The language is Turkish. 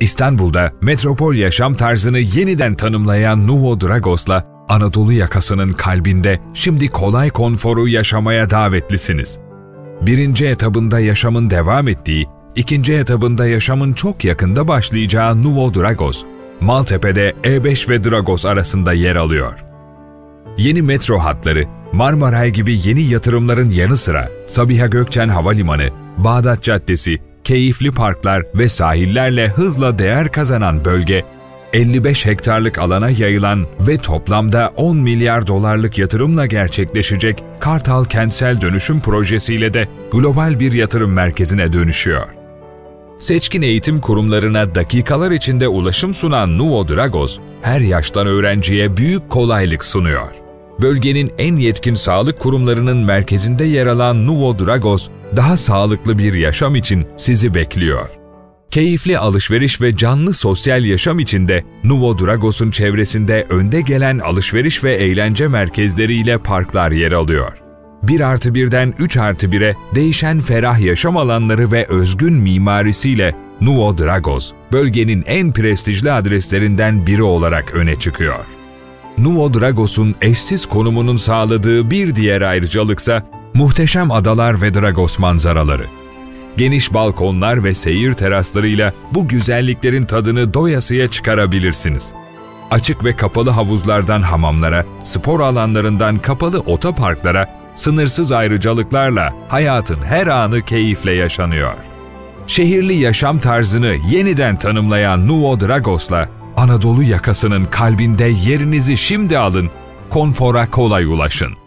İstanbul'da metropol yaşam tarzını yeniden tanımlayan Nuvo Dragos'la Anadolu yakasının kalbinde şimdi kolay konforu yaşamaya davetlisiniz. Birinci etabında yaşamın devam ettiği, ikinci etabında yaşamın çok yakında başlayacağı Nuvo Dragos, Maltepe'de E5 ve Dragos arasında yer alıyor. Yeni metro hatları, Marmaray gibi yeni yatırımların yanı sıra Sabiha Gökçen Havalimanı, Bağdat Caddesi, keyifli parklar ve sahillerle hızla değer kazanan bölge, 55 hektarlık alana yayılan ve toplamda 10 milyar dolarlık yatırımla gerçekleşecek Kartal Kentsel Dönüşüm Projesi ile de global bir yatırım merkezine dönüşüyor. Seçkin eğitim kurumlarına dakikalar içinde ulaşım sunan Nuvo Dragos, her yaştan öğrenciye büyük kolaylık sunuyor. Bölgenin en yetkin sağlık kurumlarının merkezinde yer alan Nuvo Dragos, daha sağlıklı bir yaşam için sizi bekliyor. Keyifli alışveriş ve canlı sosyal yaşam içinde Nuvo Dragos'un çevresinde önde gelen alışveriş ve eğlence merkezleriyle parklar yer alıyor. 1+1'den 3+1'e değişen ferah yaşam alanları ve özgün mimarisiyle Nuvo Dragos, bölgenin en prestijli adreslerinden biri olarak öne çıkıyor. Nuvo Dragos'un eşsiz konumunun sağladığı bir diğer ayrıcalıksa muhteşem adalar ve Dragos manzaraları. Geniş balkonlar ve seyir teraslarıyla bu güzelliklerin tadını doyasıya çıkarabilirsiniz. Açık ve kapalı havuzlardan hamamlara, spor alanlarından kapalı otoparklara, sınırsız ayrıcalıklarla hayatın her anı keyifle yaşanıyor. Şehirli yaşam tarzını yeniden tanımlayan Nuvo Dragos'la Anadolu yakasının kalbinde yerinizi şimdi alın, konfora kolay ulaşın.